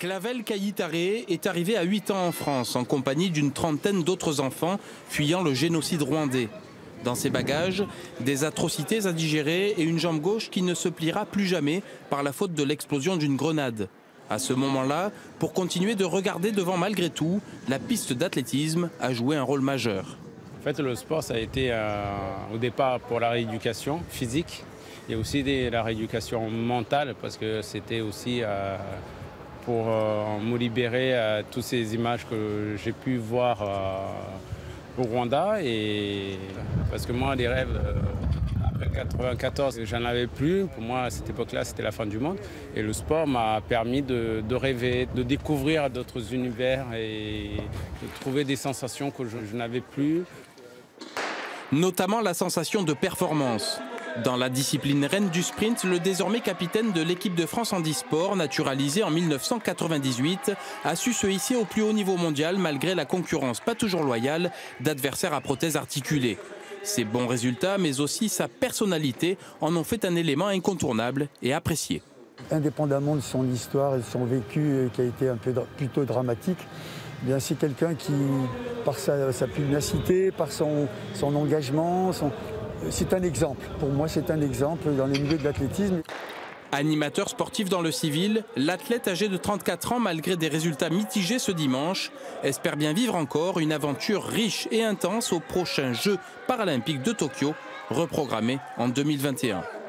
Clavel Kayitaré est arrivé à 8 ans en France en compagnie d'une trentaine d'autres enfants fuyant le génocide rwandais. Dans ses bagages, des atrocités à digérer et une jambe gauche qui ne se pliera plus jamais par la faute de l'explosion d'une grenade. À ce moment-là, pour continuer de regarder devant malgré tout, la piste d'athlétisme a joué un rôle majeur. En fait, le sport, ça a été au départ pour la rééducation physique et aussi la rééducation mentale parce que c'était aussi... pour me libérer à toutes ces images que j'ai pu voir au Rwanda. Et parce que moi, les rêves, après 1994, j'en avais plus. Pour moi, à cette époque-là, c'était la fin du monde. Et le sport m'a permis de rêver, de découvrir d'autres univers et de trouver des sensations que je n'avais plus. Notamment la sensation de performance. Dans la discipline reine du sprint, le désormais capitaine de l'équipe de France handisport, naturalisé en 1998, a su se hisser au plus haut niveau mondial malgré la concurrence pas toujours loyale d'adversaires à prothèse articulée. Ses bons résultats, mais aussi sa personnalité, en ont fait un élément incontournable et apprécié. Indépendamment de son histoire et de son vécu qui a été un peu plutôt dramatique, c'est quelqu'un qui, par sa pugnacité, par son engagement, c'est un exemple. Pour moi, c'est un exemple dans les milieux de l'athlétisme. Animateur sportif dans le civil, l'athlète âgé de 34 ans, malgré des résultats mitigés ce dimanche, espère bien vivre encore une aventure riche et intense aux prochains Jeux paralympiques de Tokyo, reprogrammés en 2021.